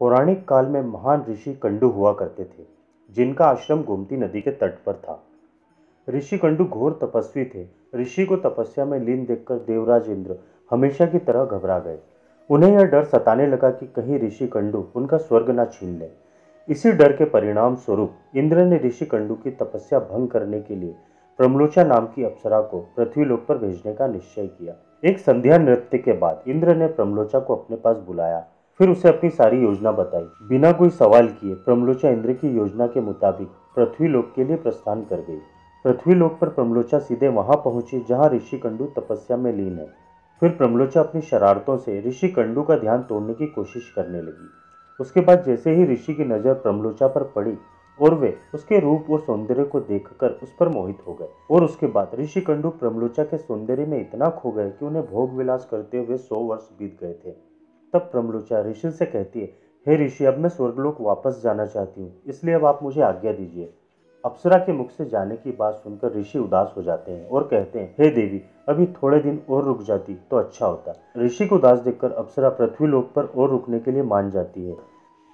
पौराणिक काल में महान ऋषि कंडु हुआ करते थे, जिनका आश्रम गोमती नदी के तट पर था। ऋषि कंडु घोर तपस्वी थे। ऋषि को तपस्या में लीन देखकर देवराज इंद्र हमेशा की तरह घबरा गए। उन्हें यह डर सताने लगा कि कहीं ऋषि कंडु उनका स्वर्ग न छीन ले। इसी डर के परिणाम स्वरूप इंद्र ने ऋषि कंडु की तपस्या भंग करने के लिए प्रमलोचा नाम की अप्सरा को पृथ्वीलोक पर भेजने का निश्चय किया। एक संध्या नृत्य के बाद इंद्र ने प्रमलोचा को अपने पास बुलाया, फिर उसे अपनी सारी योजना बताई। बिना कोई सवाल किए प्रमलोचा इंद्र की योजना के मुताबिक पृथ्वीलोक के लिए प्रस्थान कर गई। पृथ्वीलोक पर प्रमलोचा सीधे वहां पहुंची जहां ऋषि कंडु तपस्या में लीन है। फिर प्रमलोचा अपनी शरारतों से ऋषि कंडु का ध्यान तोड़ने की कोशिश करने लगी। उसके बाद जैसे ही ऋषि की नज़र प्रमलोचा पर पड़ी और वे उसके रूप और सौंदर्य को देखकर उस पर मोहित हो गए, और उसके बाद ऋषि कंडु प्रमलोचा के सौंदर्य में इतना खो गए कि उन्हें भोग विलास करते हुए 100 वर्ष बीत गए थे। तब प्रमलोचा ऋषि से कहती है, हे ऋषि, अब मैं स्वर्गलोक वापस जाना चाहती हूँ, इसलिए अब आप मुझे आज्ञा दीजिए। अप्सरा के मुख से जाने की बात सुनकर ऋषि उदास हो जाते हैं और कहते हैं, हे देवी, अभी थोड़े दिन और रुक जाती तो अच्छा होता। ऋषि को उदास देखकर अप्सरा पृथ्वीलोक पर और रुकने के लिए मान जाती है।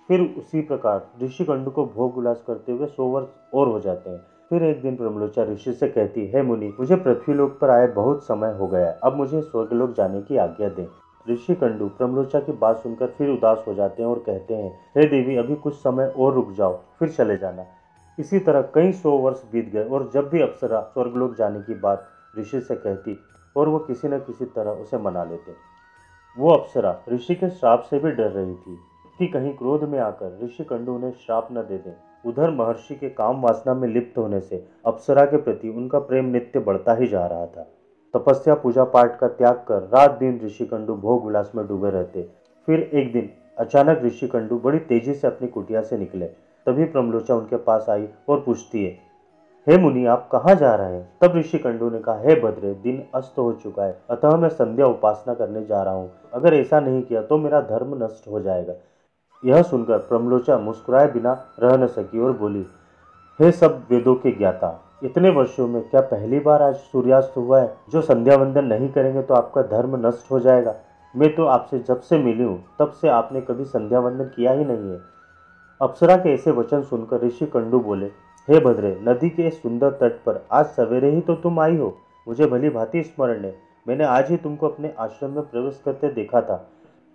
फिर उसी प्रकार ऋषि कंडु को भोग विलास करते हुए 100 वर्ष और हो जाते हैं। फिर एक दिन प्रमलोचा ऋषि से कहती है, मुनि, मुझे पृथ्वीलोक पर आए बहुत समय हो गया, अब मुझे स्वर्गलोक जाने की आज्ञा दें। ऋषि कंडु प्रमलोचा की बात सुनकर फिर उदास हो जाते हैं और कहते हैं, हे देवी, अभी कुछ समय और रुक जाओ, फिर चले जाना। इसी तरह कई 100 वर्ष बीत गए, और जब भी अप्सरा स्वर्गलोक जाने की बात ऋषि से कहती और वो किसी न किसी तरह उसे मना लेते। वो अप्सरा ऋषि के श्राप से भी डर रही थी कि कहीं क्रोध में आकर ऋषि कंडु उन्हें श्राप न दे दें। उधर महर्षि के काम वासना में लिप्त होने से अप्सरा के प्रति उनका प्रेम नित्य बढ़ता ही जा रहा था। तपस्या पूजा पाठ का त्याग कर रात दिन ऋषि कंडु भोग विलास में डूबे रहते। फिर एक दिन अचानक ऋषि कंडु बड़ी तेजी से अपनी कुटिया से निकले। तभी प्रमलोचा उनके पास आई और पूछती है, हे मुनि, आप कहाँ जा रहे हैं? तब ऋषि कंडु ने कहा, हे भद्रे, दिन अस्त हो चुका है, अतः मैं संध्या उपासना करने जा रहा हूँ। अगर ऐसा नहीं किया तो मेरा धर्म नष्ट हो जाएगा। यह सुनकर प्रमलोचा मुस्कुराए बिना रह न सकी और बोली, हे सब वेदों के ज्ञाता, इतने वर्षों में क्या पहली बार आज सूर्यास्त हुआ है? जो संध्या वंदन नहीं करेंगे तो आपका धर्म नष्ट हो जाएगा। मैं तो आपसे जब से मिली हूँ तब से आपने कभी संध्या वंदन किया ही नहीं है। अप्सरा के ऐसे वचन सुनकर ऋषि कंडु बोले, हे भद्रे, नदी के इस सुंदर तट पर आज सवेरे ही तो तुम आई हो। मुझे भली भांति स्मरण है, मैंने आज ही तुमको अपने आश्रम में प्रवेश करते देखा था।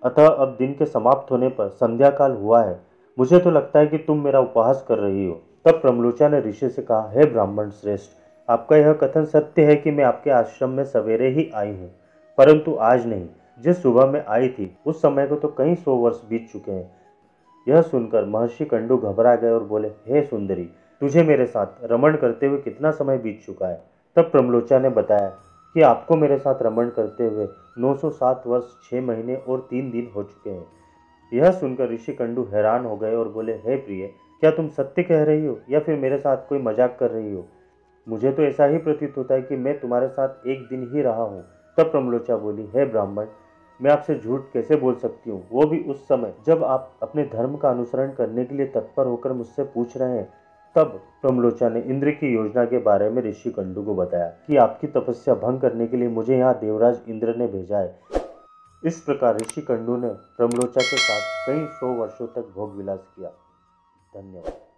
अतः अब दिन के समाप्त होने पर संध्या काल हुआ है, मुझे तो लगता है कि तुम मेरा उपहास कर रही हो। तब प्रमलोचा ने ऋषि से कहा, हे ब्राह्मण श्रेष्ठ, आपका यह कथन सत्य है कि मैं आपके आश्रम में सवेरे ही आई हूँ, परंतु आज नहीं। जिस सुबह में आई थी उस समय को तो कई 100 वर्ष बीत चुके हैं। यह सुनकर महर्षि कंडु घबरा गए और बोले, हे सुंदरी, तुझे मेरे साथ रमण करते हुए कितना समय बीत चुका है? तब प्रमलोचा ने बताया कि आपको मेरे साथ रमण करते हुए 907 वर्ष 6 महीने और 3 दिन हो चुके हैं। यह सुनकर ऋषि कंडु हैरान हो गए और बोले, हे प्रिय, क्या तुम सत्य कह रही हो या फिर मेरे साथ कोई मजाक कर रही हो? मुझे तो ऐसा ही प्रतीत होता है कि मैं तुम्हारे साथ एक दिन ही रहा हूँ। तब प्रमलोचा बोली, हे ब्राह्मण, मैं आपसे झूठ कैसे बोल सकती हूँ, वो भी उस समय जब आप अपने धर्म का अनुसरण करने के लिए तत्पर होकर मुझसे पूछ रहे हैं। तब प्रमलोचा ने इंद्र की योजना के बारे में ऋषि कंडु को बताया कि आपकी तपस्या भंग करने के लिए मुझे यहाँ देवराज इंद्र ने भेजा है। इस प्रकार ऋषि कंडु ने प्रमलोचा के साथ कई 100 वर्षों तक भोग विलास किया। धन्यवाद।